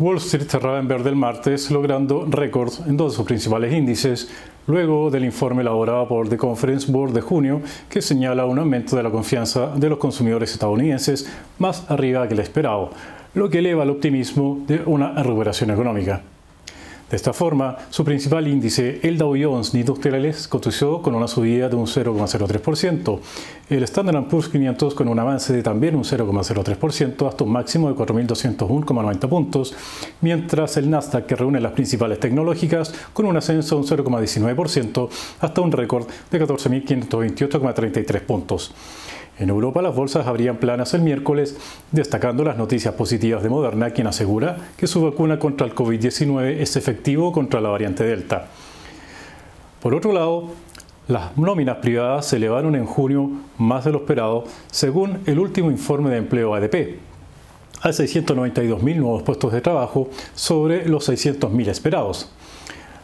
Wall Street cerraba en verde el martes, logrando récords en dos de sus principales índices, luego del informe elaborado por The Conference Board de junio, que señala un aumento de la confianza de los consumidores estadounidenses más arriba que el esperado, lo que eleva el optimismo de una recuperación económica. De esta forma, su principal índice, el Dow Jones Industriales, cotizó con una subida de un 0,03%, el Standard & Poor's 500 con un avance de también un 0,03% hasta un máximo de 4.201,90 puntos, mientras el Nasdaq, que reúne las principales tecnológicas, con un ascenso de un 0,19% hasta un récord de 14.528,33 puntos. En Europa las bolsas abrían planas el miércoles, destacando las noticias positivas de Moderna, quien asegura que su vacuna contra el COVID-19 es efectivo contra la variante Delta. Por otro lado, las nóminas privadas se elevaron en junio más de lo esperado, según el último informe de empleo ADP, a 692.000 nuevos puestos de trabajo sobre los 600.000 esperados.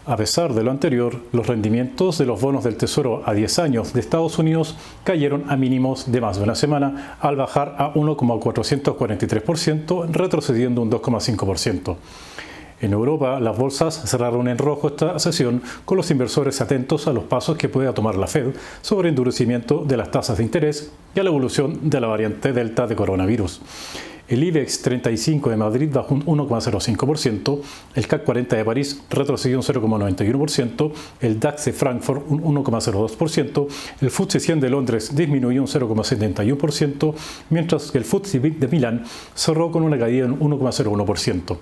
A pesar de lo anterior, los rendimientos de los bonos del Tesoro a 10 años de Estados Unidos cayeron a mínimos de más de una semana, al bajar a 1,443%, retrocediendo un 2,5%. En Europa, las bolsas cerraron en rojo esta sesión, con los inversores atentos a los pasos que pueda tomar la Fed sobre endurecimiento de las tasas de interés y a la evolución de la variante Delta de coronavirus. El IBEX 35 de Madrid bajó un 1,05%, el CAC 40 de París retrocedió un 0,91%, el DAX de Frankfurt un 1,02%, el FTSE 100 de Londres disminuyó un 0,71%, mientras que el FTSE MIB de Milán cerró con una caída de un 1,01%.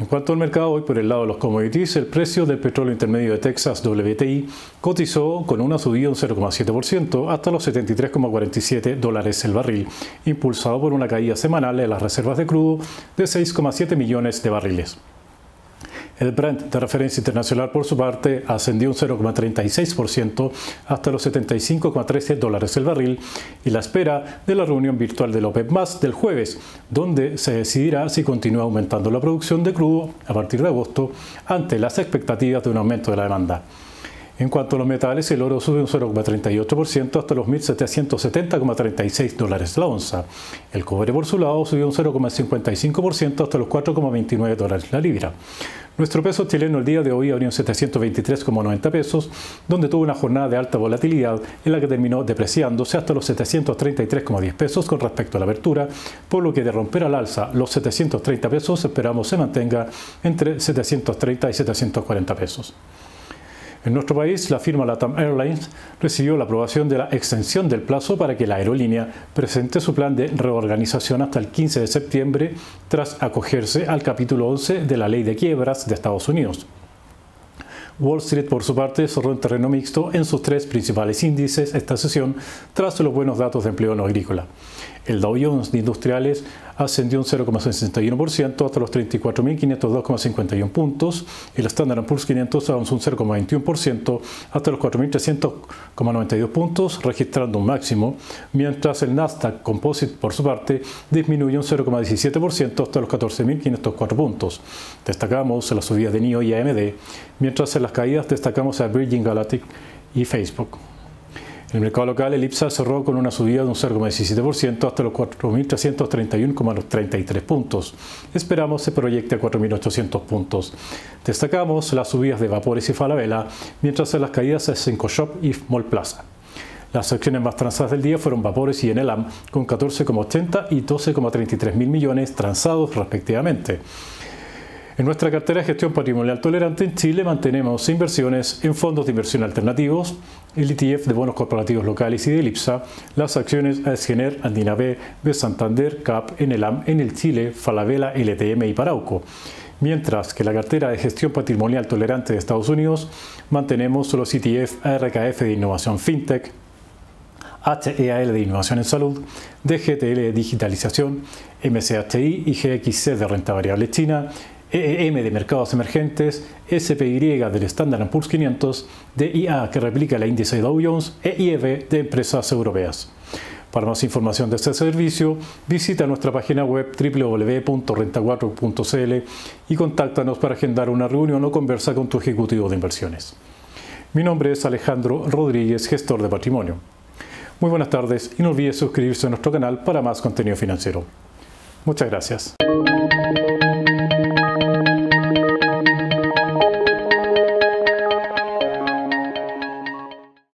En cuanto al mercado, hoy por el lado de los commodities, el precio del petróleo intermedio de Texas, WTI, cotizó con una subida de un 0,7% hasta los $73,47 el barril, impulsado por una caída semanal en las reservas de crudo de 6,7 millones de barriles. El Brent de referencia internacional, por su parte, ascendió un 0,36% hasta los $75,13 el barril y la espera de la reunión virtual del OPEP+ del jueves, donde se decidirá si continúa aumentando la producción de crudo a partir de agosto ante las expectativas de un aumento de la demanda. En cuanto a los metales, el oro sube un 0,38% hasta los $1,770,36 la onza. El cobre, por su lado, subió un 0,55% hasta los $4,29 la libra. Nuestro peso chileno el día de hoy abrió en 723,90 pesos, donde tuvo una jornada de alta volatilidad en la que terminó depreciándose hasta los 733,10 pesos con respecto a la apertura, por lo que de romper al alza los 730 pesos esperamos se mantenga entre 730 y 740 pesos. En nuestro país, la firma LATAM Airlines recibió la aprobación de la extensión del plazo para que la aerolínea presente su plan de reorganización hasta el 15 de septiembre tras acogerse al capítulo 11 de la Ley de Quiebras de Estados Unidos. Wall Street, por su parte, cerró en terreno mixto en sus tres principales índices esta sesión tras los buenos datos de empleo no agrícola. El Dow Jones de Industriales ascendió un 0,61% hasta los 34.502,51 puntos. El Standard & Poor's 500 avanzó un 0,21% hasta los 4.300,92 puntos, registrando un máximo, mientras el Nasdaq Composite, por su parte, disminuyó un 0,17% hasta los 14.504 puntos. Destacamos las subidas de NIO y AMD, mientras en las caídas destacamos a Virgin Galactic y Facebook. En el mercado local, el IPSA cerró con una subida de un 0,17% hasta los 4.331,33 puntos. Esperamos se proyecte a 4.800 puntos. Destacamos las subidas de VAPORES y FALABELLA, mientras en las caídas de CENCOSHOPP y MALLPLAZA. Las acciones más transadas del día fueron VAPORES y ENELAM, con 14,80 y 12,33 mil millones transados respectivamente. En nuestra cartera de gestión patrimonial tolerante en Chile mantenemos inversiones en fondos de inversión alternativos, el ETF de bonos corporativos locales y de IPSA, las acciones AESGENER, Andina B, B Santander, CAP, ENELAM, Enel Chile, FALABELLA, LTM y Parauco. Mientras que la cartera de gestión patrimonial tolerante de Estados Unidos mantenemos los ETF ARKF de Innovación Fintech, HEAL de Innovación en Salud, DGTL de Digitalización, MSHI y GXC de Renta Variable China, EEM de Mercados Emergentes, SPY del Standard & Poor's 500, DIA que replica el índice Dow Jones, EIF de empresas europeas. Para más información de este servicio, visita nuestra página web www.renta4.cl y contáctanos para agendar una reunión o conversa con tu ejecutivo de inversiones. Mi nombre es Alejandro Rodríguez, gestor de patrimonio. Muy buenas tardes y no olvides suscribirse a nuestro canal para más contenido financiero. Muchas gracias.